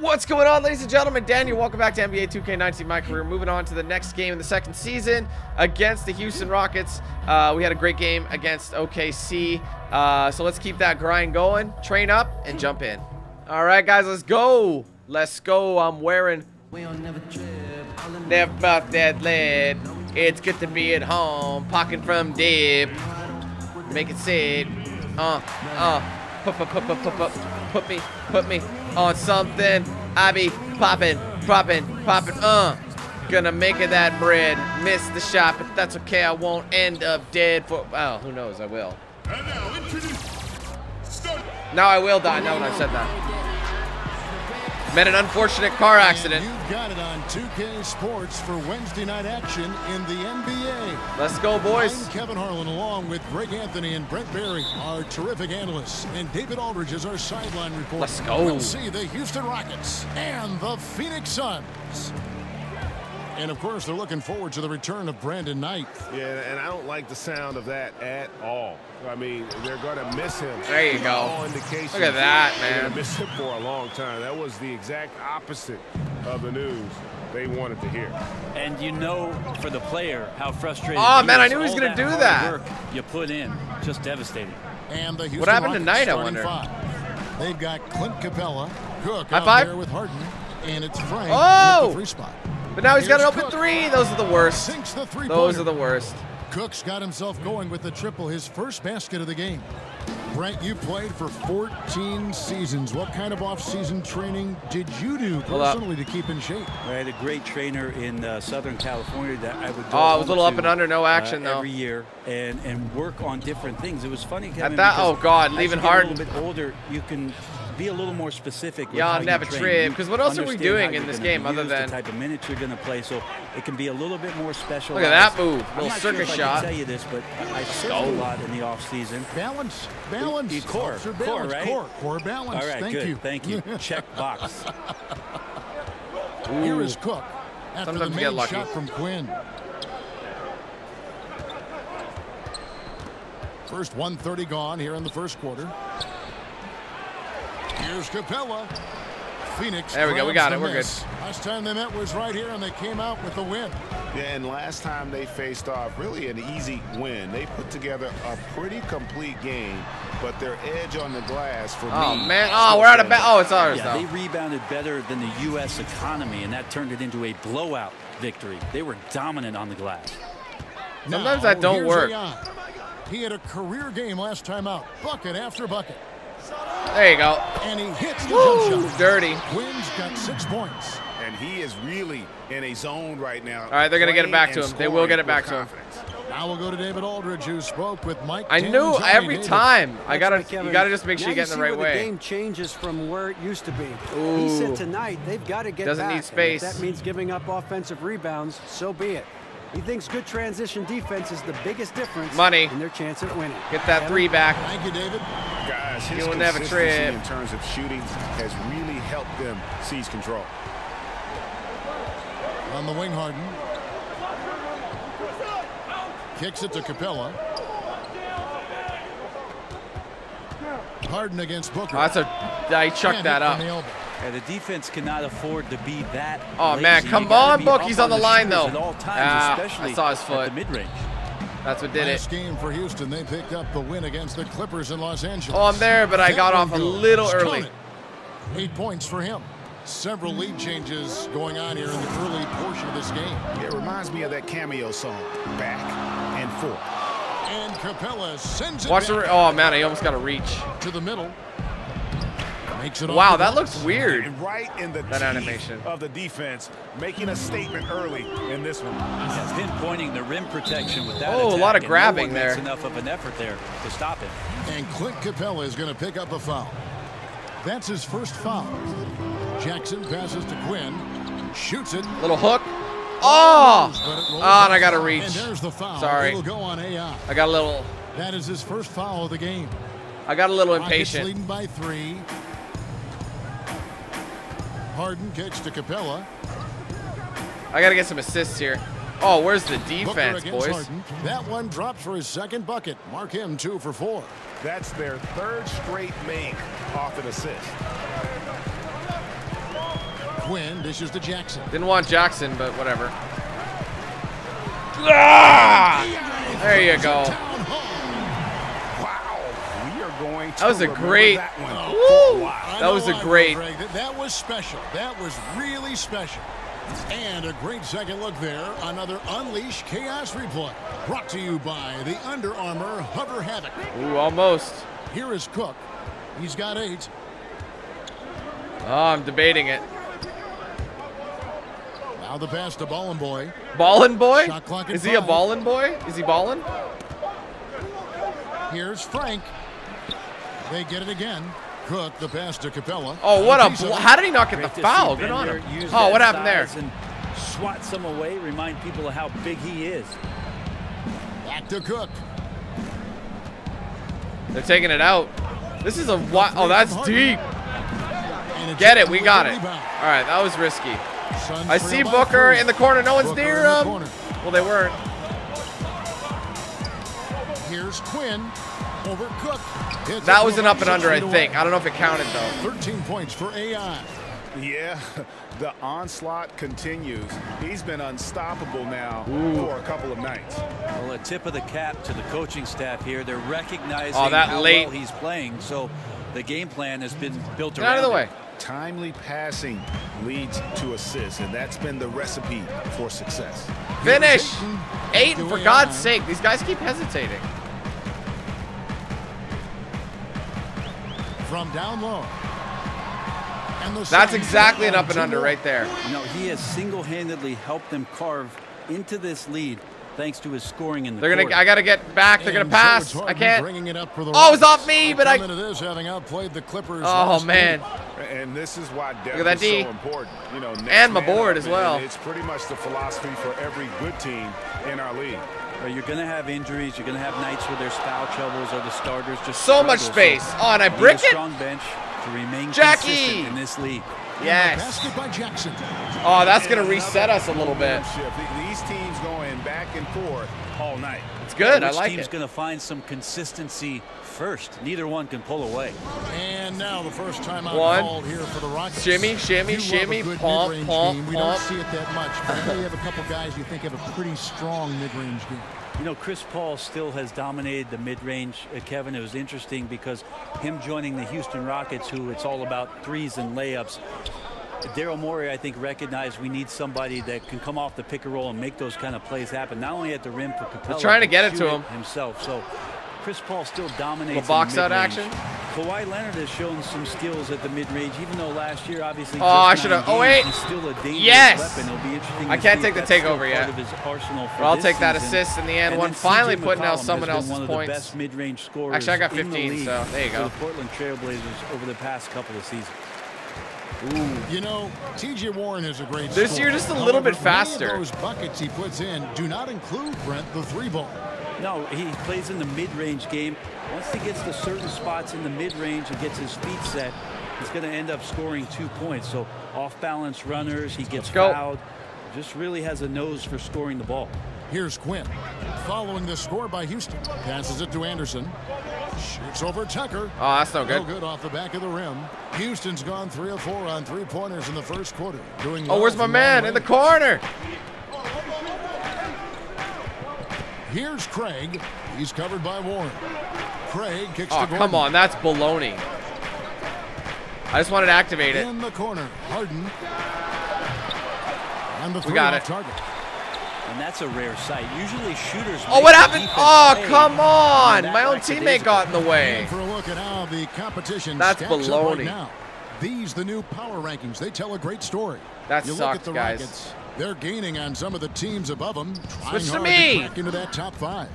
What's going on, ladies and gentlemen? Daniel, welcome back to NBA 2K19, my career. Moving on to the next game in the second season against the Houston Rockets. We had a great game against OKC, so let's keep that grind going. Train up and jump in. All right, guys, let's go. Let's go. I'm wearing never about that lead. It's good to be at home. Pocking from dip. Make it sit. Put me on something. I be popping. Gonna make it that bread. Miss the shot, but that's okay. I won't end up dead for. Oh, who knows? I will. Now I will die. No, I said that. Met an unfortunate car accident. You've got it on 2K Sports for Wednesday night action in the NBA. Let's go, boys. I'm Kevin Harlan, along with Greg Anthony and Brent Berry, our terrific analysts, and David Aldridge is our sideline reporter. Let's go. We'll see the Houston Rockets and the Phoenix Suns. And, of course, they're looking forward to the return of Brandon Knight. Yeah, and I don't like the sound of that at all. I mean, they're going to miss him. There you go. Look at that, man. They're going to miss him for a long time. That was the exact opposite of the news they wanted to hear. And you know, for the player, how frustrating. Oh, man, I knew he was going to do that. Work you put in, just devastating. And the Houston Rockets tonight, I wonder? Five. They've got Clint Capela, Cook out there with Harden, and it's Frank with the free spot. But now he's got an open three. Those are the worst. Those are the worst. Cook's got himself going with the triple, his first basket of the game. Brent, you played for 14 seasons. What kind of off-season training did you do personally to keep in shape? I had a great trainer in Southern California that I would. Oh, it was a little up and under, no action though. Every year, and work on different things. It was funny. At that, oh God, leaving Harden. A little bit older, you can be a little more specific. Y'all never trip, because what else are we doing in this game other than the type of minutes you're going to play? So it can be a little bit more special. Look at that move, little circus shot. I can tell you this, but I saw a lot in the offseason. Balance. Core balance. All right, thank you. Check box. Here is Cook after the main shot from Quinn. First 1:30 gone here in the first quarter. Here's Capela. Phoenix. There we go. We got it. We're good. Last time they met was right here, and they came out with a win. Yeah, and last time they faced off, really an easy win. They put together a pretty complete game, but their edge on the glass for me. Oh, man. Oh, we're out of bounds. Oh, it's ours, though. They rebounded better than the U.S. economy, and that turned it into a blowout victory. They were dominant on the glass. Sometimes that don't work. He had a career game last time out. Bucket after bucket. There you go. And he hits the jump shot. Dirty. Quinn's got 6 points. And he is really in a zone right now. All right, they're going to get it back to him. They will get it back to him. Now we'll go to David Aldridge, who spoke with Mike. I knew every time. You got to just make sure you get in the right way. The game changes from where it used to be. Ooh. He said tonight they've got to get back. Doesn't need space. If that means giving up offensive rebounds, so be it. He thinks good transition defense is the biggest difference in their chance at winning. Get that three back. Thank you, David. Guys, his consistency in terms of shooting has really helped them seize control. On the wing, Harden. Kicks it to Capela. Harden against Booker. Oh, I chucked that up. Yeah, the defense cannot afford to be that. Oh, lazy. Man, come on, Book. He's on the line, though. At all times, especially I saw his foot. At the mid-range. That's what did it. Game for Houston. They picked up the win against the Clippers in Los Angeles. Oh, I'm there, but I got off a little early. 8 points for him. Several lead changes going on here in the early portion of this game. It reminds me of that cameo song, Back and Forth. And Capela sends it. Watch the. Oh, man, he almost got a reach. To the middle. Wow, that looks weird. And right in the that animation of the defense, making a statement early in this one. He's pinpointing the rim protection with that. Oh, a lot of grabbing there. Enough of an effort there to stop it. And Clint Capela is going to pick up a foul. That's his first foul. Jackson passes to Quinn, shoots it. Little hook. Oh, and I got a reach. And there's the foul. Sorry. It'll go on AI. I got a little. That is his first foul of the game. I got a little impatient. Rockets leading by 3. Harden kicks to Capela. I got to get some assists here. Oh, where's the defense, boys? Harden. That one drops for his second bucket. Mark him 2 for 4. That's their third straight make off an assist. Quinn dishes to Jackson. Didn't want Jackson, but whatever. Ah! There you go. Wow, we are going to. That was a great. Woo! That was a great. That was special. That was really special. And a great second look there. Another Unleash Chaos replay. Brought to you by the Under Armour Hover Havoc. Ooh, almost. Here is Cook. He's got 8. Oh, I'm debating it. Now the pass to Ballin' Boy. Ballin' Boy? Is he a Ballin' Boy? Is he ballin'? Here's Frank. They get it again. Cook, the pass to Capela. Oh, what a block. How did he not get the foul? Good on him. Oh, what happened there? And swat some away. Remind people of how big he is. Back to Cook. They're taking it out. This is a lot. Oh, that's deep. Get it. We got it. All right, that was risky. I see Booker in the corner. No one's near him. Well, they weren't. Here's Quinn. Over Cook. That was an up and under, I think. I don't know if it counted, though. 13 points for AI. Yeah, the onslaught continues. He's been unstoppable now for a couple of nights. Well, a tip of the cap to the coaching staff here. They're recognizing how well he's playing, so the game plan has been built around out of the way. Timely passing leads to assists, and that's been the recipe for success. Finish! 8, for God's sake. These guys keep hesitating. From down low. That's exactly an up and under right there. You know, he has single-handedly helped them carve into this lead thanks to his scoring in the quarter. I got to get back. They're going to pass. I can't. Oh, it was off me, but I. Oh, man. And this is why depth is so important. You know, and my board as well. It's pretty much the philosophy for every good team in our league. You're going to have injuries. You're going to have nights where there's foul troubles or the starters just so much space. Oh, and I brick it. Strong bench to remain consistent in this league. Yes. Oh, that's going to reset us a little bit. These teams going back and forth all night. It's good. I like it. Which team's going to find some consistency first? Neither one can pull away. And now the first time I've called here for the Rockets. Shimmy, shimmy, shimmy, pump, pump, pump. We don't see it that much, but we have a couple guys you think have a pretty strong mid-range game. You know, Chris Paul still has dominated the mid-range. Kevin, it was interesting because him joining the Houston Rockets, who it's all about threes and layups. Daryl Morey, I think, recognized we need somebody that can come off the pick and roll and make those kind of plays happen, not only at the rim for Capela. He's trying to get it to him himself. So Chris Paul still dominates the box out action. Kawhi Leonard has shown some skills at the mid-range, even though last year, obviously. Oh, I should have. Oh, wait. He's still a dangerous weapon. It'll be interesting. I can't take the takeover yet. I'll take that assist in the end. One finally putting out someone else's points. Best mid-range scorers. Actually, I got 15, so there you go. The Portland Trailblazers over the past couple of seasons. Ooh. You know, T.J. Warren is a great scorer. This year, just a little bit faster. Those buckets he puts in do not include, Brent, the three ball. No, he plays in the mid-range game. Once he gets to certain spots in the mid-range and gets his feet set, he's going to end up scoring 2 points. So off-balance runners, he gets fouled. Just really has a nose for scoring the ball. Here's Quinn. Following the score by Houston. Passes it to Anderson. Shoots over Tucker. Oh, that's no good. No good off the back of the rim. Houston's gone 3 of 4 on three-pointers in the first quarter. Oh, where's my man? In the corner. Here's Craig. He's covered by Warren. Craig kicks to Gordon. Come on. That's baloney. I just wanted to activate it. In the corner. Harden. And the three off target. And that's a rare sight. Usually shooters. Oh, what happened? Oh, come on. My own teammate got in the way. For a look at how the competition stacks up right now. These the new power rankings. They tell a great story. That sucks, guys. Rockets, they're gaining on some of the teams above them. Switch to me. Back into that top 5.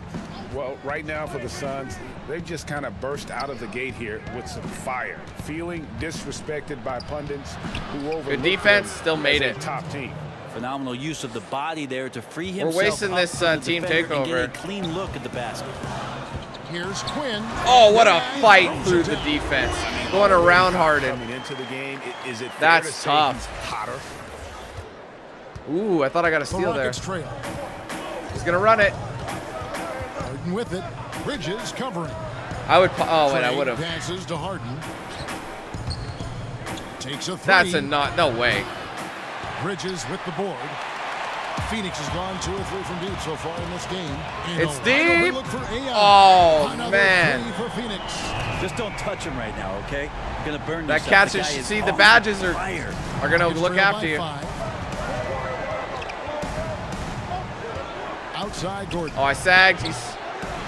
Well, right now for the Suns, they've just kind of burst out of the gate here with some fire. Feeling disrespected by pundits who overlooked them. Good defense, still made it. Top team. Phenomenal use of the body there to free himself. We're wasting this team takeover. Get a clean look at the basket. Here's Quinn. Oh, what a fight through the defense. Going around Harden. Coming into the game, is it that's tough. Hotter? Ooh, I thought I got a steal there. He's gonna run it. Harden with it. Bridges covering. I would. Oh, wait, I would have. Passes to Harden. Takes a three. That's a not. No way. Bridges with the board. Phoenix has gone 2 or 3 from deep so far in this game. It's deep. Oh, man. For Phoenix. Just don't touch him right now, okay? You're going to burn yourself. That catch is, see, the badges are going to look after you. Outside Gordon. Oh, I sagged. He's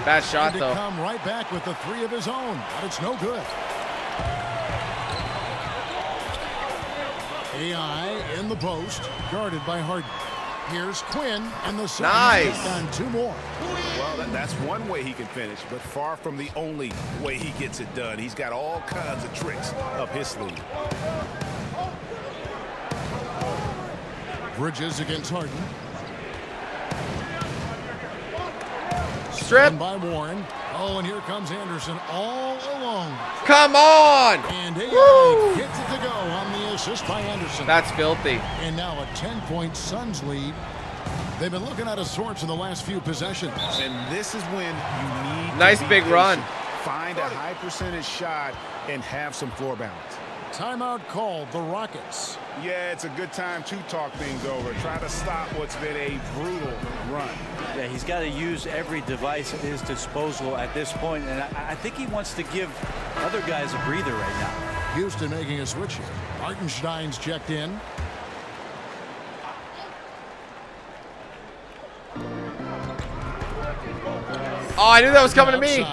bad shot, though. Come right back with the three of his own, but it's no good. AI in the post, guarded by Harden. Here's Quinn and the second. Nice. On 2 more. Well, that's one way he can finish, but far from the only way he gets it done. He's got all kinds of tricks up his sleeve. Bridges against Harden. Strip by Warren. Oh, and here comes Anderson all alone. Come on! And AI gets it to go on the assist by Anderson. That's filthy. And now a 10-point Suns lead. They've been looking out of sorts in the last few possessions. And this is when you need nice big run. Find a high percentage shot and have some floor balance. Timeout called, the Rockets. Yeah, it's a good time to talk things over. Try to stop what's been a brutal run. Yeah, he's got to use every device at his disposal at this point, and I think he wants to give other guys a breather right now. Houston making a switch here. Hartenstein's checked in. Oh, I knew that was coming to me.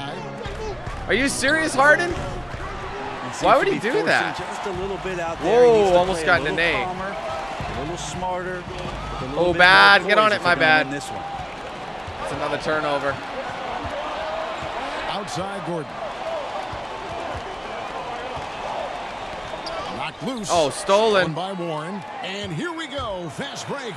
Are you serious, Harden? Why would he do that? Just a little bit out there. Whoa, almost got an A. A little smarter. Oh, bad. Get on it, my bad. It's another turnover. Outside Gordon. Knocked loose. Oh, stolen by Warren. And here we go. Fast break.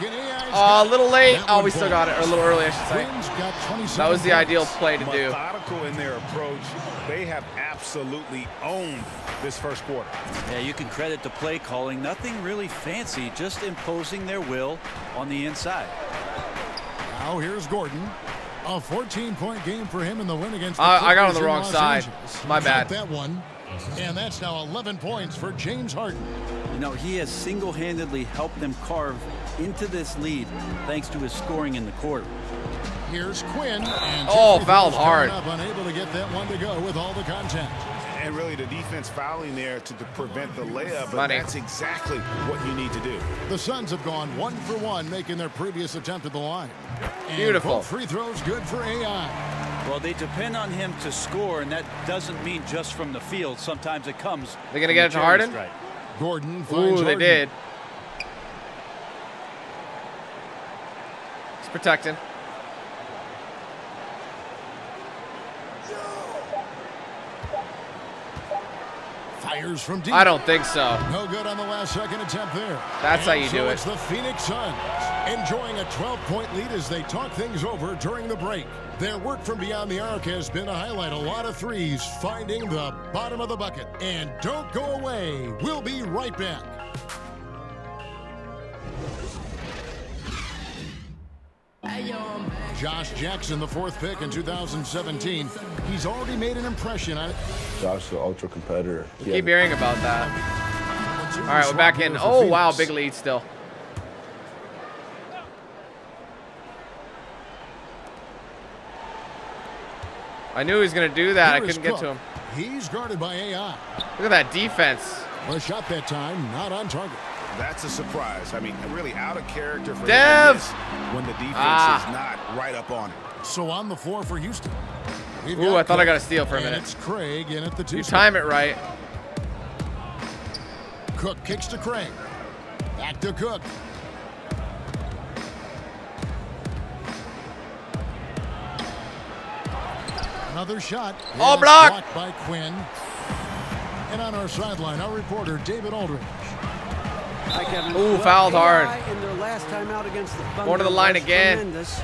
Oh, a little late. Oh, we still got it. Or a little early, I should say. That was the ideal play to do. Methodical in their approach. They have absolutely owned this first quarter. Yeah, you can credit the play calling. Nothing really fancy, just imposing their will on the inside. Now here's Gordon. A 14-point game for him in the win against the Clippers. I got on the wrong side. My bad. That one. And that's now 11 points for James Harden. You know, he has single-handedly helped them carve into this lead thanks to his scoring in the quarter. Here's Quinn. And oh, fouled hard. Unable to get that one to go with all the contact. And really the defense fouling there to prevent the layup. But that's exactly what you need to do. The Suns have gone 1 for 1, making their previous attempt at the line. And beautiful. Free throws good for AI. Well, they depend on him to score, and that doesn't mean just from the field. Sometimes it comes. They're going to get it to Harden? Right. Gordon finds Harden. They did. He's protecting. Fires from deep. I don't think so. No good on the last second attempt there. That's how you do it. It's the Phoenix Suns enjoying a 12-point lead as they talk things over during the break. Their work from beyond the arc has been a highlight. A lot of threes finding the bottom of the bucket. And don't go away. We'll be right back. Josh Jackson, the 4th pick in 2017. He's already made an impression on it. Josh, the ultra competitor. We keep hearing about that. All right, we're back in. Oh, wow, big lead still. I knew he was going to do that. I couldn't get to him. He's guarded by AI. Look at that defense. Well, shot that time, not on target. That's a surprise. I mean, really out of character for Dev when the defense is not right up on it. So on the floor for Houston. Ooh, I thought I got a steal for a minute. It's Craig in at the 2. You time it right. Cook kicks to Craig. Back to Cook. Another shot. Oh, blocked by Quinn. And on our sideline, our reporter David Aldridge. Ooh, fouled hard. Going to the line again. Tremendous.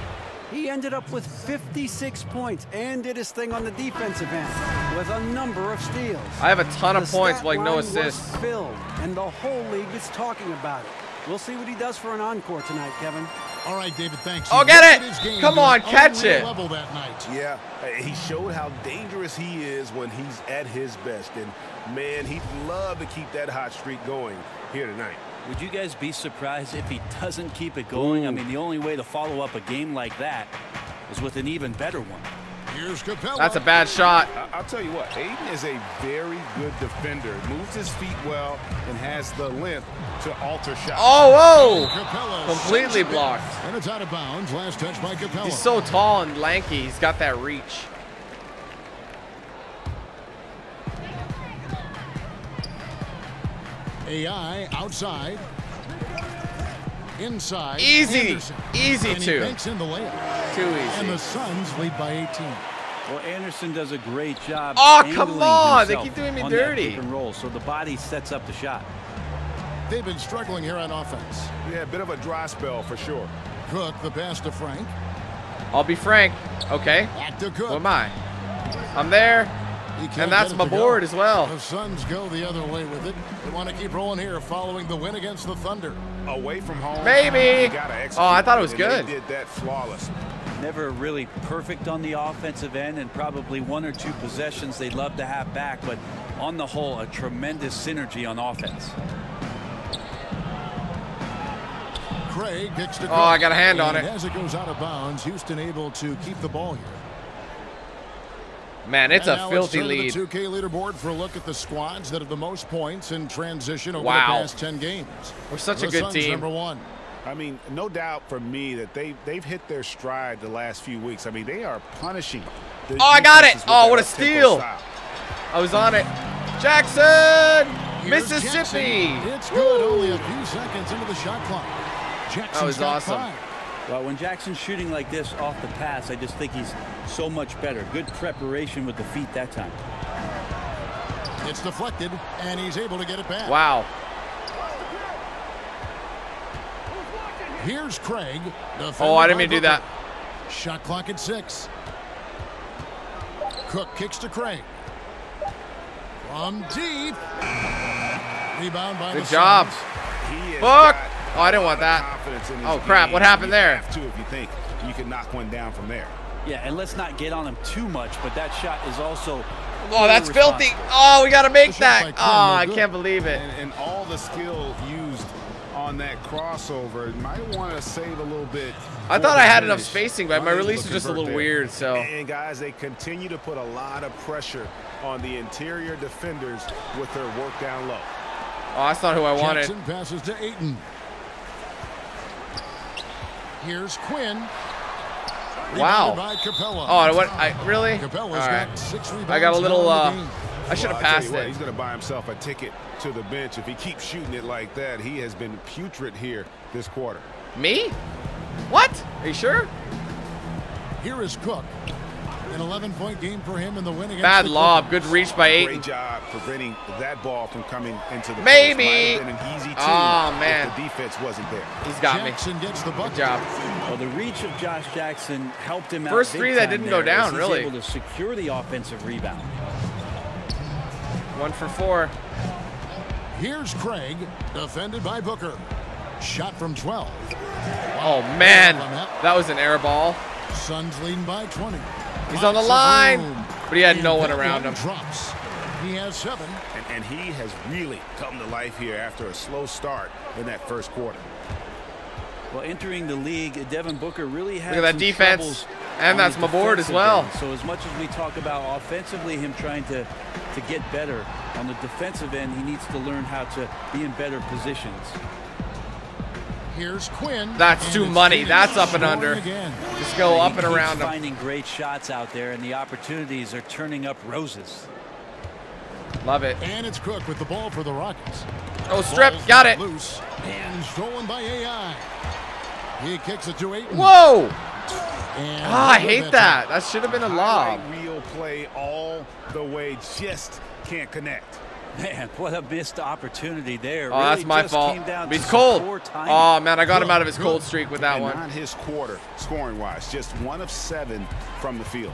He ended up with 56 points and did his thing on the defensive end with a number of steals. I have a ton of points, like no assists. Filled, and the whole league is talking about it. We'll see what he does for an encore tonight, Kevin. All right, David, thanks. Oh, get it. Come on, catch it. Yeah, he showed how dangerous he is when he's at his best. And, man, he'd love to keep that hot streak going here tonight. Would you guys be surprised if he doesn't keep it going? Ooh. I mean, the only way to follow up a game like that is with an even better one. Here's Capela. That's a bad shot. I'll tell you what, Aiden is a very good defender. Moves his feet well and has the length to alter shots. Oh, whoa! Completely blocked. And it's out of bounds. Last touch by Capela. He's so tall and lanky. He's got that reach. AI outside. Inside. Easy. Anderson. Easy too. Makes in the layup. Too easy. And the Suns lead by 18. Well, Anderson does a great job. Oh, come on. They keep doing me dirty. Roll, so the body sets up the shot. They've been struggling here on offense. Yeah, a bit of a dry spell for sure. Cook, the pass to Frank. I'll be Frank. Okay. Back to Cook. Who am I? I'm there. And that's my board as well. The Suns go the other way with it. They want to keep rolling here following the win against the Thunder. Away from home. Maybe. Oh, I thought it was good. They did that flawless. Never really perfect on the offensive end, and probably one or two possessions they'd love to have back, but on the whole, a tremendous synergy on offense. Craig picks the goal. Oh, I got a hand on it. As it goes out of bounds, Houston able to keep the ball here. Man, it's a filthy lead. The 2K leaderboard for a look at the squads that have the most points in transition over the past 10 games. We're such a good team. Number one. I mean, no doubt for me that they've hit their stride the last few weeks. I mean, they are punishing. Oh, I got it. Oh, what a steal. I was on it. Jackson, Mississippi. It's good. Only a few seconds into the shot clock. That was awesome. Well, when Jackson's shooting like this off the pass, I just think he's so much better. Good preparation with the feet that time. It's deflected, and he's able to get it back. Wow. Here's Craig. Oh, I didn't mean to do that. Shot clock at 6. Cook kicks to Craig. From deep. Rebound by the Suns. Good job. Book. Oh, I didn't want that. Oh, crap. What happened there? If you think you can knock one down from there. Yeah, and let's not get on him too much, but that shot is also... Oh, that's filthy. Oh, we got to make that. Oh, I can't believe it. And all the skill used on that crossover, might want to save a little bit. I thought I had enough spacing, but my release was just a little weird. So. And, guys, they continue to put a lot of pressure on the interior defenders with their work down low. Oh, that's not who I wanted. Jackson passes to Ayton. Here's Quinn. Wow. Oh, what? I really? All right. I got a little. I should have passed it. He's going to buy himself a ticket to the bench if he keeps shooting it like that. He has been putrid here this quarter. Me? What? Are you sure? Here is Cook. An 11-point game for him in the win against. Bad lob. Good reach by Ayton. Great job preventing that ball from coming into the. Maybe. Post. Might have been an easy two. Oh man. If the defense wasn't there. He's got Jackson me. Gets the bucket. Good job. Well, the reach of Josh Jackson helped him out. First three that didn't go down. Really. Able to secure the offensive rebound. 1 for 4. Here's Craig, defended by Booker. Shot from 12. Oh man, that was an air ball. Suns leading by 20. He's on the line, but he had no one around him. Drops. He has 7. And he has really come to life here after a slow start in that first quarter. Well, entering the league, Devin Booker really had some troubles. And that's my board as well. So as much as we talk about offensively, him trying to get better, on the defensive end, he needs to learn how to be in better positions. Here's Quinn. That's too money. That's up and under. Just go up and around him. Finding great shots out there, and the opportunities are turning up roses. Love it. And it's Cook with the ball for the Rockets. Oh, strip. Got it. Loose. And stolen by AI. He kicks it to 8. Whoa. Ah, I hate that. That should have been a lob. Real play all the way. Just can't connect. Man, what a missed opportunity there. Oh, really, that's my fault. He's cold. Oh, man, I got him out of his cold streak with that one. Not his quarter, scoring-wise. Just 1 of 7 from the field.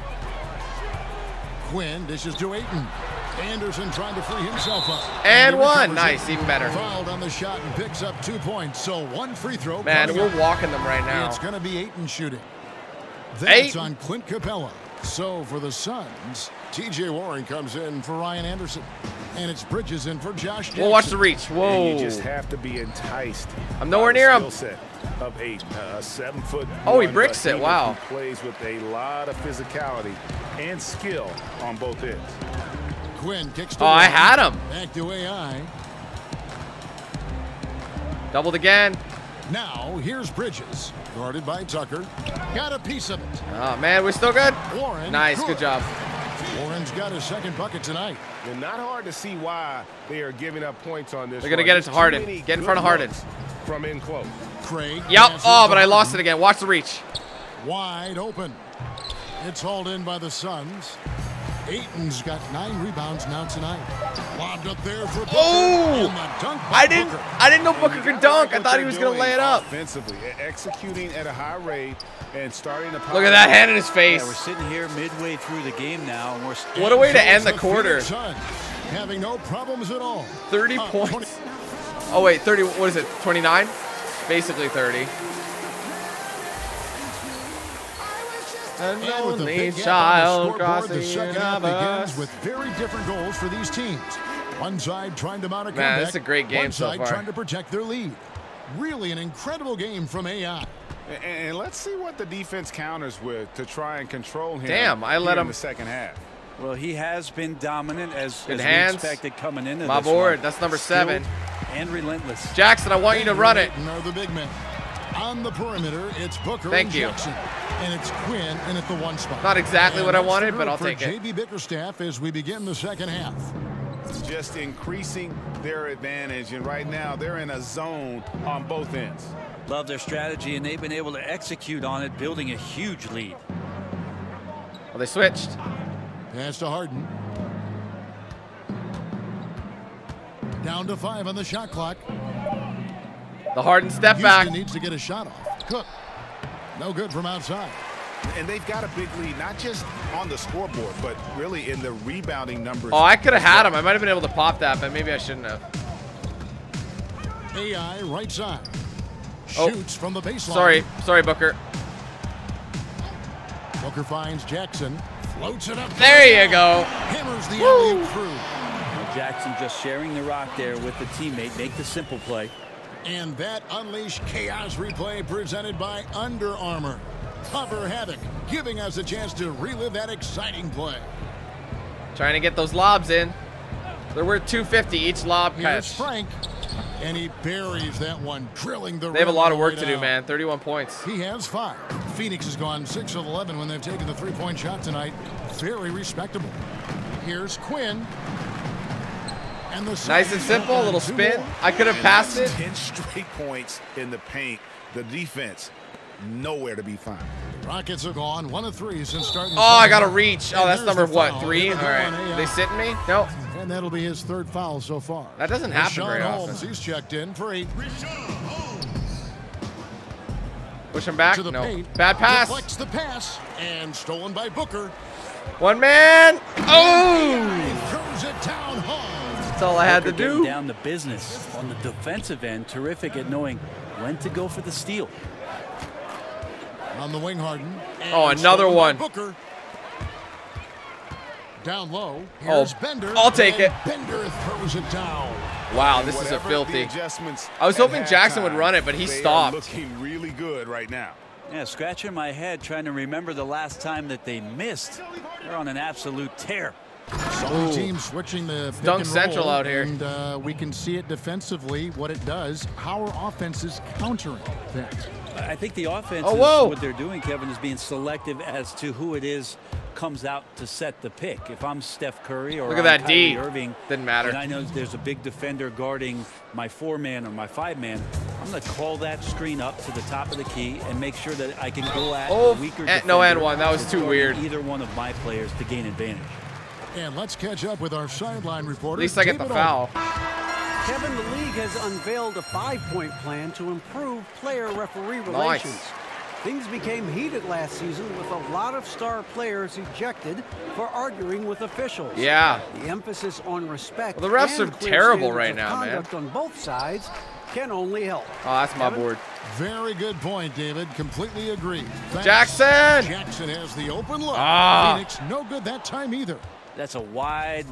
Quinn dishes to Ayton. Anderson trying to free himself up. And one. Nice, even better. Fouled on the shot and picks up 2 points. So 1 free throw. Man, we're walking them right now. It's going to be Ayton shooting. That's on Clint Capela. So for the Suns, T.J. Warren comes in for Ryan Anderson. And it's Bridges in for Josh Jackson. Well, watch the reach. Whoa. And you just have to be enticed. I'm nowhere near him. Of a 7 foot. Oh, he bricks it. Wow. He plays with a lot of physicality and skill on both ends. Quinn kicks to I had him. Back to AI. Doubled again. Now, here's Bridges, guarded by Tucker. Got a piece of it. Oh, man, we're still good? Warren, nice, good job. Warren's got his second bucket tonight. And not hard to see why they are giving up points on this. They're going to get it to Harden. Get in front of Harden. From in close. Craig. Yep. Oh, but I lost it again. Watch the reach. Wide open. It's hauled in by the Suns. Ayton's got 9 rebounds now tonight. Lobbed up there for Booker. I didn't know Booker could dunk. I thought he was gonna lay it up. Offensively, executing at a high rate and starting to. Look at that hand in his face. Yeah, we're sitting here midway through the game now, and we're. What a way to end the quarter. Suns, having no problems at all. 30 points. Oh wait, 30. What is it? 29. Basically 30. And with the big child scoreboard, the second half begins with very different goals for these teams. One side trying to mount a comeback. Man, this is a great game so far. One side trying to protect their lead. Really an incredible game from AI. And let's see what the defense counters with to try and control him. Damn, I let him in the second half. Well, he has been dominant as we expected coming into this board. That's number 7. And relentless. Jackson, I want you to run it. The big men. On the perimeter, it's Booker and Jackson. And it's Quinn in at the 1 spot. Not exactly what I wanted, but I'll take it. JB Bickerstaff as we begin the second half. It's just increasing their advantage, and right now they're in a zone on both ends. Love their strategy, and they've been able to execute on it, building a huge lead. Well, they switched. Pass to Harden. Down to 5 on the shot clock. The Harden step back. Houston needs to get a shot off. Cook. No good from outside. And they've got a big lead, not just on the scoreboard, but really in the rebounding numbers. Oh, I could have had him. I might have been able to pop that, but maybe I shouldn't have. AI right side. Shoots from the baseline. Sorry, Booker. Booker finds Jackson. Floats it up. There you go. Hammers the alley-oop through. Jackson just sharing the rock there with the teammate. Make the simple play. And that Unleash Chaos replay presented by Under Armour. Hover Havoc, giving us a chance to relive that exciting play. Trying to get those lobs in. They're worth $250 each lob catch. Here's Frank, and he buries that one, drilling the. They have a lot of work to do, man. 31 points. He has 5. Phoenix has gone 6 of 11 when they've taken the three-point shot tonight. Very respectable. Here's Quinn. And nice and simple, a little spin. I could have passed it. 10 straight points in the paint. The defense, nowhere to be found. Rockets are gone 1 of 3 since starting. Oh, I got to reach. Oh, that's number what, 3? All right. They sitting me? Nope. And that'll be his 3rd foul so far. That doesn't happen very often. He's checked in for 8. Push him back. No. Bad pass. Deflects the pass and stolen by Booker. One man. Oh! Throws it down hard. That's all I had to do. Down the business on the defensive end. Terrific at knowing when to go for the steal. On the wing, Harden. Oh, another one. Booker. Down low. Here's Bender. I'll take it. Bender throws it down. Wow, this is a filthy. I was hoping Jackson would run it, but he stopped. Looking really good right now. Yeah, scratching my head trying to remember the last time that they missed. They're on an absolute tear. Some team switching the pick and roll, central out here, and we can see it defensively what it does. How are offenses countering that? I think the offense, what they're doing, Kevin, is being selective as to who it is comes out to set the pick. If I'm Steph Curry or Kyrie Irving, didn't matter. And I know there's a big defender guarding my 4-man or my 5-man. I'm going to call that screen up to the top of the key and make sure that I can go at the weaker defender. No, and one. That was too weird. Either one of my players to gain advantage. And let's catch up with our sideline reporter. At least I get the foul. Kevin, the league has unveiled a 5-point plan to improve player-referee relations. Nice. Things became heated last season with a lot of star players ejected for arguing with officials. Yeah. The emphasis on respect. Well, the refs are terrible right now, man. Conduct on both sides can only help. Oh, that's my board. Very good point, David. Completely agree. Thanks. Jackson! Jackson has the open look. Ah. Phoenix no good that time either. That's a wide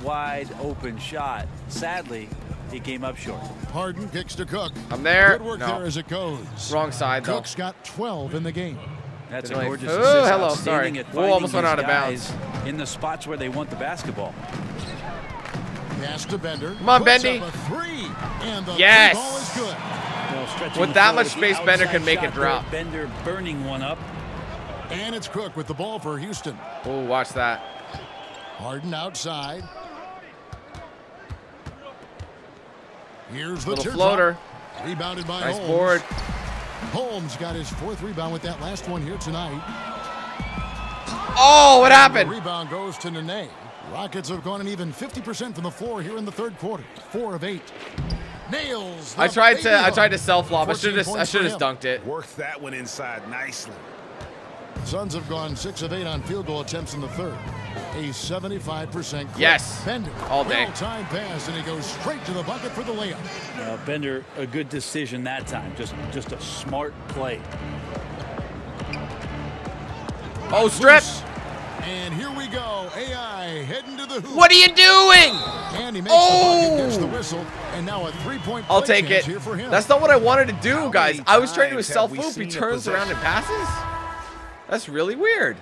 open shot. Sadly, he came up short. Harden kicks to Cook. I'm there. Good work there as it goes. Wrong side, though. Cook's got 12 in the game. That's a gorgeous assist. Hello, sorry. We'll almost went out of bounds. In the spots where they want the basketball. Pass to Bender. Come on, Bendy. Yes. With that much space, Bender can make a drop. Bender burning one up. And it's Cook with the ball for Houston. Oh, watch that. Harden outside. Here's the little floater. Rebounded by Holmes. Nice board. Holmes got his fourth rebound with that last one here tonight. Oh, what happened? The rebound goes to Nene. Rockets have gone an even 50% from the floor here in the third quarter. 4 of 8. Nails. I tried to self lob. I should have dunked it. Worked that one inside nicely. Suns have gone 6 of 8 on field goal attempts in the third. A 75%. Yes. Bender. All day. Time pass, and he goes straight to the bucket for the layup. Bender, a good decision that time. Just a smart play. Oh, strip. And here we go. AI heading to the hoop. What are you doing? And he makes the bucket, gets the whistle, and now a three-point play. I'll take it. Here for him. That's not what I wanted to do, guys. I was trying to do a self-hoop. He turns around and passes. That's really weird.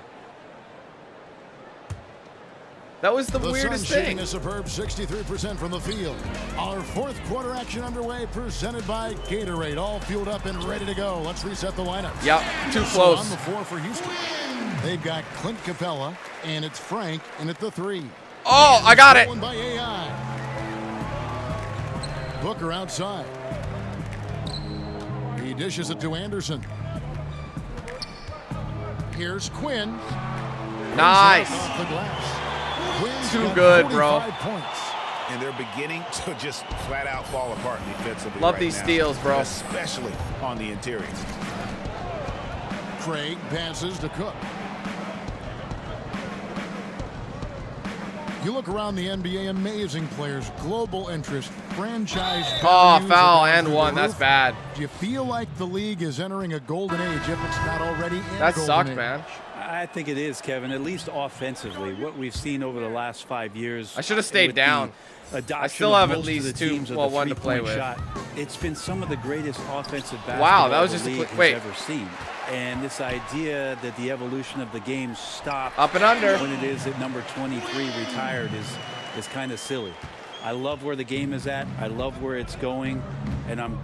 That was the weirdest thing. A superb 63% from the field. Our fourth quarter action underway, presented by Gatorade. All fueled up and ready to go. Let's reset the lineup. Yep, too close. On the floor for Houston. They've got Clint Capela, and it's Frank, and at the 3. Oh, I got it. By AI. Booker outside. He dishes it to Anderson. Here's Quinn. Nice. Off the glass. Too good, bro. Points. And they're beginning to just flat out fall apart defensively. Love these steals, bro. Especially on the interior. Craig passes to Cook. You look around the NBA, amazing players, global interest, franchise. Oh, foul and one. That's bad. Do you feel like the league is entering a golden age if it's not already? That sucked, man. I think it is, Kevin, at least offensively. What we've seen over the last 5 years. I should have stayed down. I still have at least one to play with. It's been some of the greatest offensive basketball that was just the league has ever seen. And this idea that the evolution of the game stopped up and under when it is at number 23 retired is kind of silly. I love where the game is at. I love where it's going, and I'm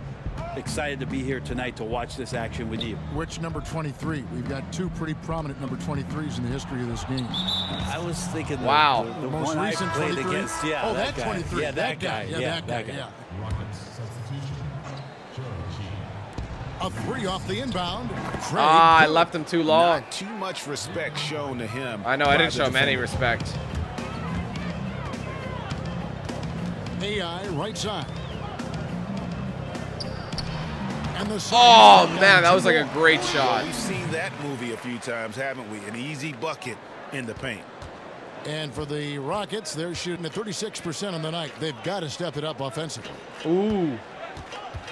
excited to be here tonight to watch this action with you. Which number 23? We've got 2 pretty prominent number 23s in the history of this game. I was thinking the most one recent I played 23? Against. Yeah, oh, that 23. Yeah, that guy. Yeah, that guy. Yeah. A 3 off the inbound. I left him too long. Not too much respect shown to him. I know. I didn't show him any respect. AI right side. Oh, man, that was like a great shot. We've seen that movie a few times, haven't we? An easy bucket in the paint. And for the Rockets, they're shooting at 36% on the night. They've got to step it up offensively. Ooh.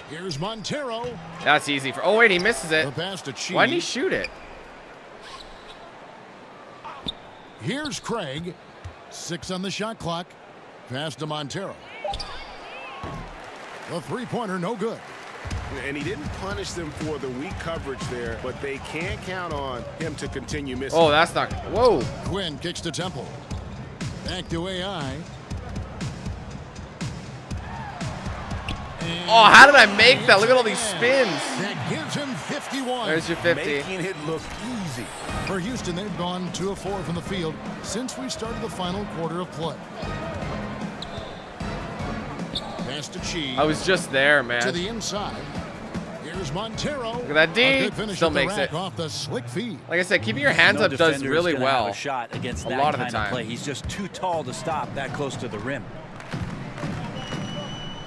Here's Montero. That's easy for. Oh, wait, he misses it. Why didn't he shoot it? Here's Craig. 6 on the shot clock. Pass to Montero. The three-pointer, no good. And he didn't punish them for the weak coverage there, but they can't count on him to continue missing. Oh, that's not. Whoa. Quinn kicks to Temple. Back to AI. And oh, how did I make that? Look at all these spins. That gives him 51. There's your 50. Making it look easy. For Houston, they've gone 2 of 4 from the field since we started the final quarter of play. I was just there, man. To the inside. Here's Montero. Look at that D. Still makes it. Off the slick feed. Like I said, keeping your hands up does really well. Have a shot against a lot of the time. Play. He's just too tall to stop that close to the rim.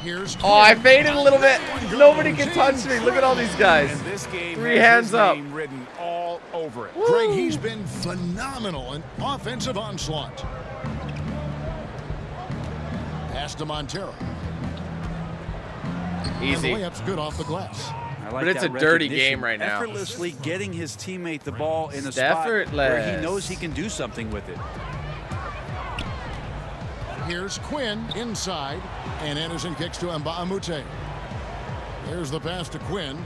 Here's I faded a little bit. Nobody can touch me. Look at all these guys. This game 3 hands up. Written all over it. Greg, he's been phenomenal in offensive onslaught. Pass to Montero. Easy. And the layup's good off the glass. Like, but it's a dirty game right now. Effortlessly getting his teammate the ball in a spot where he knows he can do something with it. Here's Quinn inside, and Anderson kicks to Mbah a Moute. There's the pass to Quinn.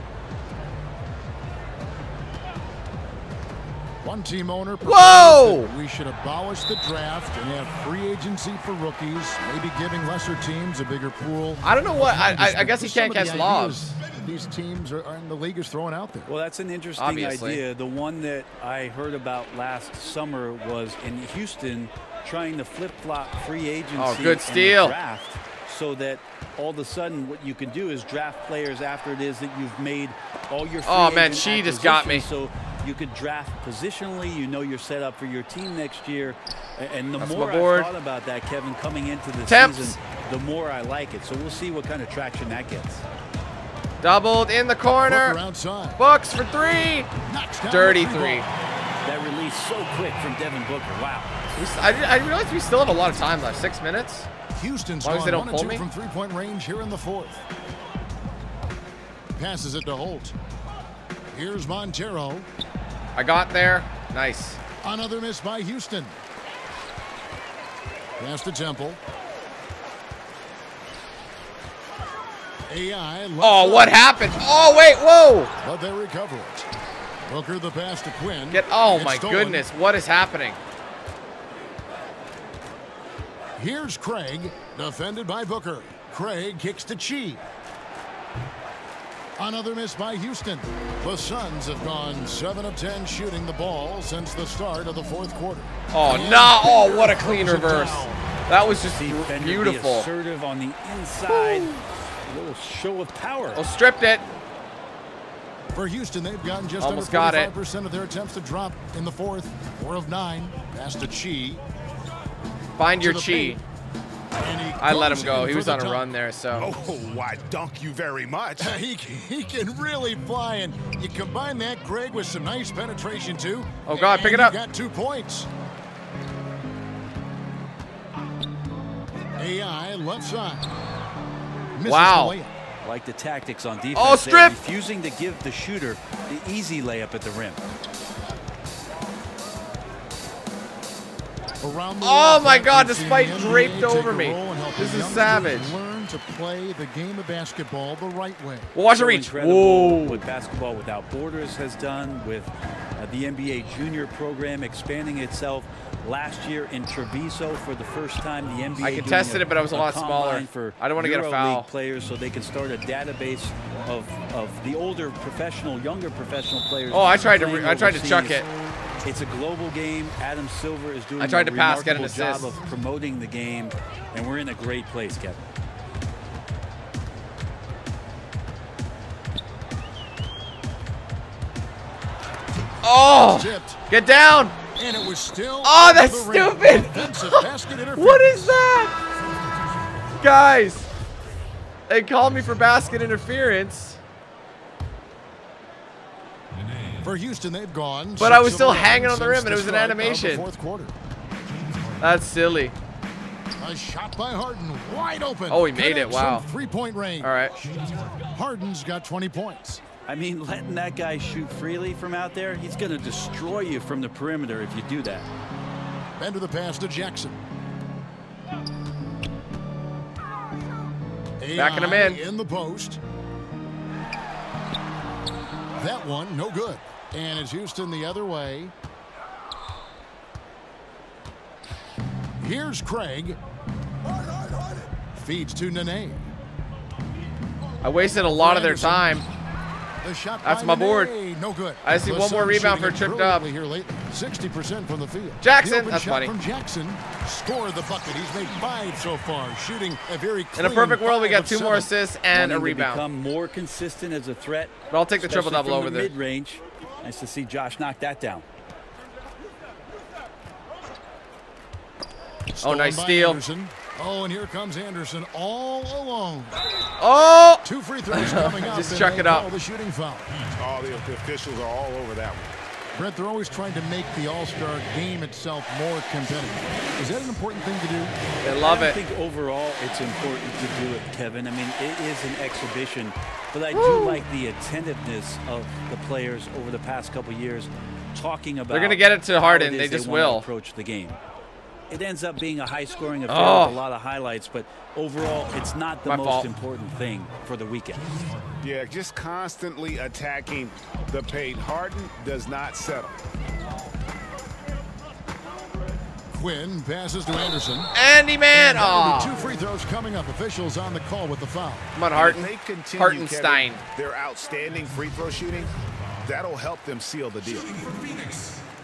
One team owner. Whoa! We should abolish the draft and have free agency for rookies, maybe giving lesser teams a bigger pool. I don't know what. I guess he can't catch lobs. These teams are in the league is throwing out there. Well, that's an interesting idea. The one that I heard about last summer was in Houston trying to flip-flop free agency and draft, so that all of a sudden what you can do is draft players after it is that you've made all your free she just got me. So you could draft positionally. You know you're set up for your team next year. And the more I thought about that, Kevin, coming into the season, the more I like it. So we'll see what kind of traction that gets. Doubled in the corner. Books for three. Dirty three. That release so quick from Devin Booker. Wow. I realize we still have a lot of time left. 6 minutes. Houston's as long as they don't pull me. From three-point range here in the fourth. Passes it to Holt. Here's Montero. I got there. Nice. Another miss by Houston. Pass to Temple. Oh, what happened? Oh, wait, whoa! But they recover it. Booker the pass to Quinn. Oh my goodness, what is happening? Here's Craig, defended by Booker. Craig kicks to Chi. Another miss by Houston. The Suns have gone 7 of 10 shooting the ball since the start of the fourth quarter. Oh no! Oh, what a clean reverse! That was just beautiful. Assertive on the inside. A little show of power. Oh, stripped it. For Houston, they've gotten just over 45% of their attempts to drop in the fourth. 4 of 9. Pass to Chi. Find your Chi. I let him go. He was on a run there, so. Oh, why dunk you very much. He can really fly, and you combine that, Greg, with some nice penetration, too. Oh, God, pick it up. Got 2 points. AI left side. Wow. Like the tactics on defense. Oh, strip! Refusing to give the shooter the easy layup at the rim. Oh, my God. This fight draped over me. This is savage. Learn to play the game of basketball the right way. Well, watch the reach. Whoa. What Basketball Without Borders has done with the NBA junior program expanding itself last year in Treviso for the first time. The NBA I contested it, but I was a lot smaller. I don't want to get a foul. Players, so they can start a database of the older professional, younger professional players. Oh, I tried to chuck it. It's a global game. Adam Silver is doing a remarkable job of promoting the game, and we're in a great place, Kevin. Oh, get down. And it was still that's stupid. What is that? Guys, they called me for basket interference. For Houston, they've gone. But I was still hanging on the rim, and it was an animation. Fourth quarter. That's silly. A shot by Harden, wide open. Oh, he made it. Wow. 3-point range. All right. Harden's got 20 points. I mean, letting that guy shoot freely from out there, he's going to destroy you from the perimeter if you do that. Bend to the pass to Jackson. Backing him in the post. That one, no good. And it's Houston the other way. Here's Craig. Feeds to Nene. I wasted a lot of their time. That's my board. No good. I see one more rebound for a tripped up. 60% from the field. Jackson, that's funny. From Jackson, scored the bucket. He's made 5 so far, shooting a very clean. In a perfect world, we got 2 more assists and a rebound. Become more consistent as a threat. But I'll take the triple double over the mid range. Nice to see Josh knock that down. Oh, nice steal. Oh, and here comes Anderson all alone. Oh! 2 free throws coming up. Just chuck it up. The shooting foul. Oh, the officials are all over that one. Brent, they're always trying to make the All-Star game itself more competitive. Is that an important thing to do? I love it. I think overall it's important to do it, Kevin. I mean, it is an exhibition, but I do like the attentiveness of the players over the past couple years talking about. They're going to get it to Harden. It they just will approach the game. It ends up being a high-scoring affair with a lot of highlights, but overall, it's not the most important thing for the weekend. Yeah, just constantly attacking the paint. Harden does not settle. Quinn passes to Anderson. Andy Mann! Oh. Two free throws coming up. Officials on the call with the foul. Come on, Harden. Hartenstein. Their outstanding free throw shooting, that'll help them seal the deal.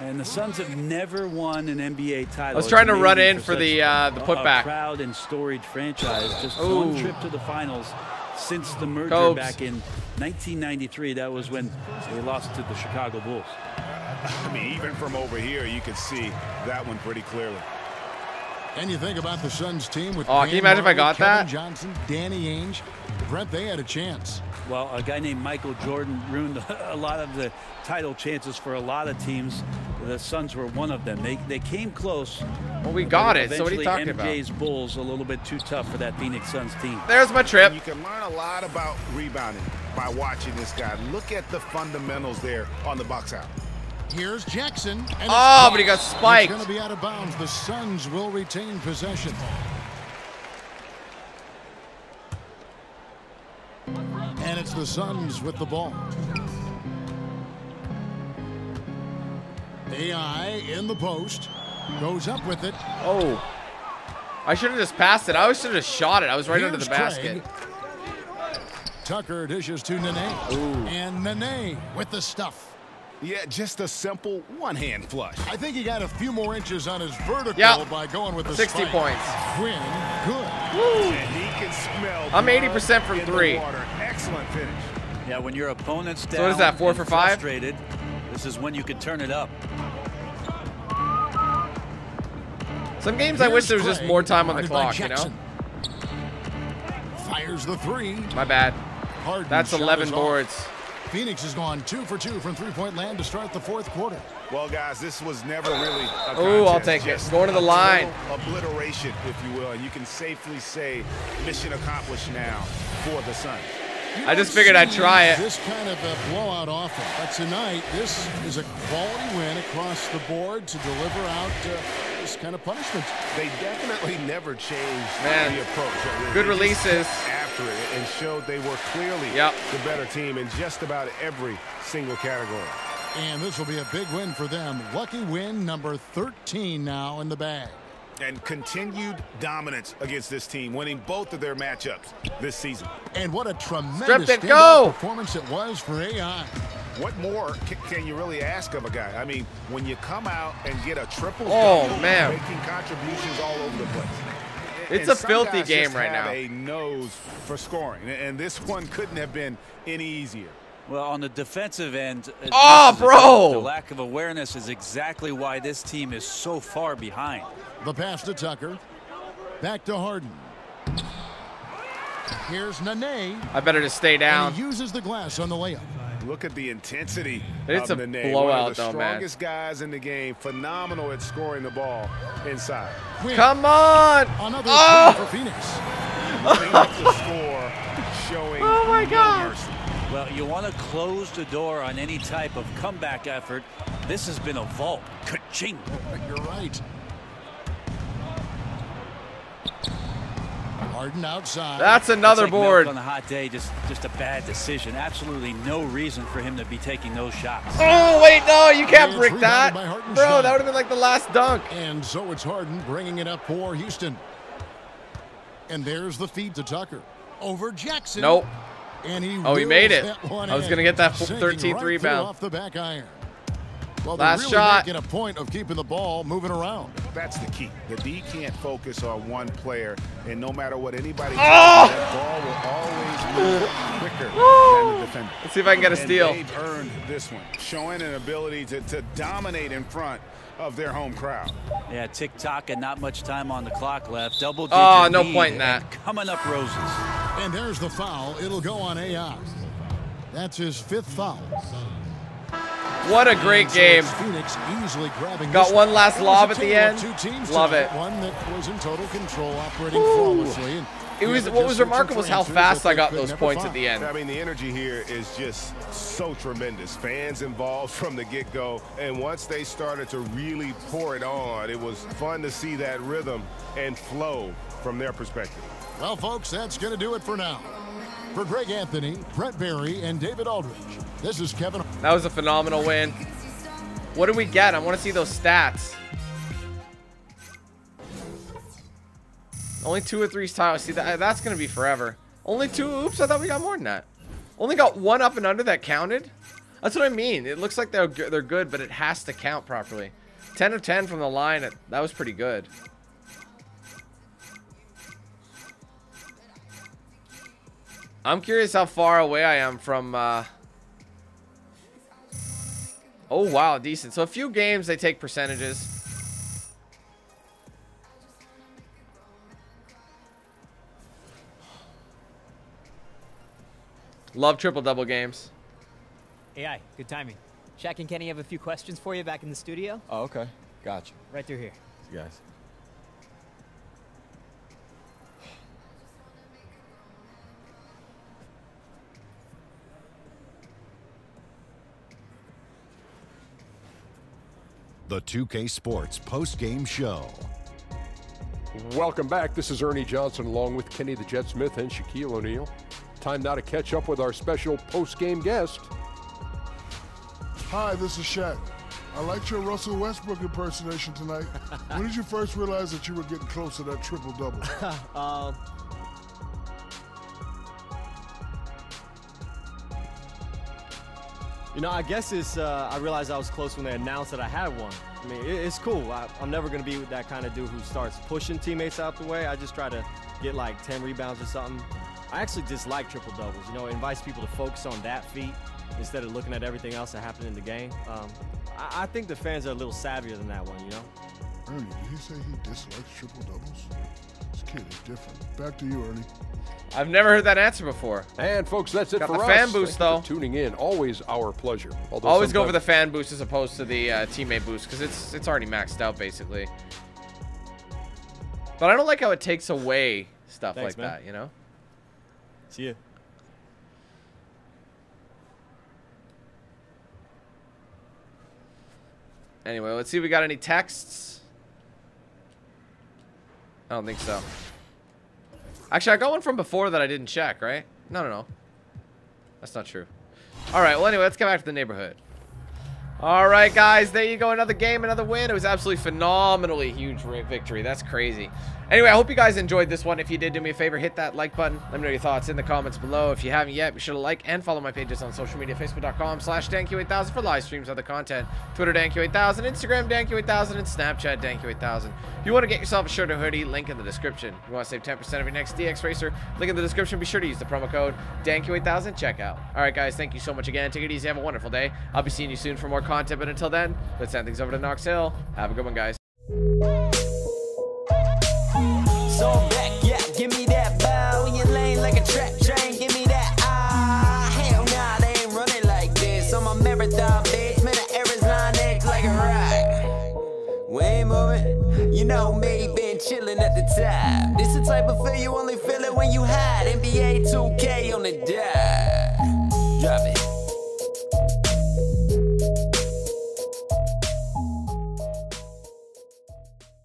And the Suns have never won an NBA title. I was trying to run in for the putback. A proud and storied franchise. Just one trip to the finals since the merger back in 1993. That was when they lost to the Chicago Bulls. I mean, even from over here, you could see that one pretty clearly. And you think about the Suns team with can you imagine if I got Kevin Johnson, Danny Ainge. Brent, they had a chance. Well, a guy named Michael Jordan ruined a lot of the title chances for a lot of teams. The Suns were one of them. They came close. Well, we got it. So what are you talking about? MJ's Bulls a little bit too tough for that Phoenix Suns team. There's my trip. And you can learn a lot about rebounding by watching this guy. Look at the fundamentals there on the box out. Here's Jackson. And but he got spiked. It's going to be out of bounds. The Suns will retain possession. And it's the Suns with the ball. AI in the post. Goes up with it. Oh. I should have just passed it. I should have shot it. I was right under the basket. Tucker dishes to Nene. And Nene with the stuff. Yeah, just a simple one-hand flush. I think he got a few more inches on his vertical by going with the 60 spike. Points. Quinn, good. Woo. And he can smell. I'm 80% from three. Excellent finish. Yeah, when your opponent's down. So what is that, 4 for 5? Frustrated, this is when you could turn it up. Some games I wish there was just more time on the clock, you know? Fires the three. My bad. That's 11 boards. Phoenix has gone 2 for 2 from three-point land to start the fourth quarter. Well, guys, this was never really a contest. I'll take it. Going to the line. Obliteration, if you will. You can safely say mission accomplished now for the Suns. I just figured I'd try it. This kind of a blowout offer. But tonight, this is a quality win across the board to deliver out this kind of punishment. They definitely never changed the approach. Good releases. After it and showed they were clearly the better team in just about every single category. And this will be a big win for them. Lucky win number 13 now in the bag. And continued dominance against this team, winning both of their matchups this season. And what a tremendous performance it was for AI. What more can you really ask of a guy? I mean, when you come out and get a triple double, making contributions all over the place. It's a filthy game right now. A nose for scoring, and this one couldn't have been any easier. Well, on the defensive end, the lack of awareness is exactly why this team is so far behind. The pass to Tucker. Back to Harden. Here's Nene. I better just stay down. He uses the glass on the layup. Look at the intensity of Nene. It's a blowout, though, man. One of the strongest guys in the game. Phenomenal at scoring the ball inside. Come on! Another for Phoenix. The score showing my God. Well, you want to close the door on any type of comeback effort. This has been a vault. Ka-ching. You're right. Harden outside. That's another board. On a hot day, just a bad decision. Absolutely no reason for him to be taking those shots. Oh, wait, no, you can't brick that. Bro, that would have been like the last dunk. And so it's Harden bringing it up for Houston. And there's the feed to Tucker. Over Jackson. Nope. And he he made it. I was going to get that 13th rebound. Off the back iron. Well, last shot. Making a point of keeping the ball moving around. That's the key. The D can't focus on one player, and no matter what anybody does, that ball will always move quicker than the defender. Let's see if I can get a steal. And they've earned this one, showing an ability to dominate in front of their home crowd. Yeah, tick-tock and not much time on the clock left. Double-digit no point in that. Coming up roses. And there's the foul. It'll go on AI. That's his 5th foul. What a great game. Got one last lob at the end. Love it. Ooh. It was, what was remarkable was how fast I got those points at the end. I mean, the energy here is just so tremendous. Fans involved from the get-go. And once they started to really pour it on, it was fun to see that rhythm and flow from their perspective. Well, folks, that's going to do it for now. For Greg Anthony, Brent Berry, and David Aldridge, this is Kevin. That was a phenomenal win. What did we get? I want to see those stats. Only 2 or 3 tiles. See, that's going to be forever. Only 2. Oops, I thought we got more than that. Only got 1 up and under that counted. That's what I mean. It looks like they're good, but it has to count properly. 10 of 10 from the line. That was pretty good. I'm curious how far away I am from... Oh, wow. Decent. So a few games, they take percentages. Love triple-double games. AI, good timing. Shaq and Kenny have a few questions for you back in the studio. Oh, okay. Gotcha. Right through here. See you guys. The 2K Sports post-game show. Welcome back. This is Ernie Johnson along with Kenny the Jet Smith and Shaquille O'Neal. Time now to catch up with our special post-game guest. Hi, this is Shaq. I liked your Russell Westbrook impersonation tonight. When did you first realize that you were getting close to that triple-double? You know, I guess it's, I realized I was close when they announced that I had one. I mean, it's cool. I'm never going to be that kind of dude who starts pushing teammates out the way. I just try to get like 10 rebounds or something. I actually dislike triple-doubles. You know, it invites people to focus on that feat instead of looking at everything else that happened in the game. I think the fans are a little savvier than that one, you know? Ernie, did he say he dislikes triple-doubles? This kid is different. Back to you, Ernie. I've never heard that answer before. And, folks, that's it for us. Got the fan boost, though. Tuning in, always our pleasure. Always go for the fan boost as opposed to the teammate boost because it's already maxed out, basically. But I don't like how it takes away stuff like that, you know? See ya. Anyway, let's see if we got any texts. I don't think so. Actually, I got one from before that I didn't check, right? No. That's not true. All right, well, anyway, let's get back to the neighborhood. All right, guys, there you go. Another game, another win. It was absolutely phenomenally huge victory. That's crazy. Anyway, I hope you guys enjoyed this one. If you did, do me a favor, hit that like button. Let me know your thoughts in the comments below. If you haven't yet, be sure to like and follow my pages on social media, facebook.com/DanQ8000 for live streams, other content, Twitter, DanQ8000, Instagram, DanQ8000, and Snapchat, DanQ8000. If you want to get yourself a shirt or hoodie, link in the description. If you want to save 10% of your next DX Racer, link in the description. Be sure to use the promo code DanQ8000 checkout. All right, guys, thank you so much again. Take it easy. Have a wonderful day. I'll be seeing you soon for more content, but until then, let's hand things over to Knox Hill. Have a good one, guys. So I'm back, yeah, give me that bow in your lane like a trap train, give me that hell nah, they ain't running like this on my marathon, bitch, man, the errors line eggs like a rock. We ain't moving, you know me, been chilling at the top. This the type of feel you only feel it when you hide. NBA 2K on the dive. Drop it.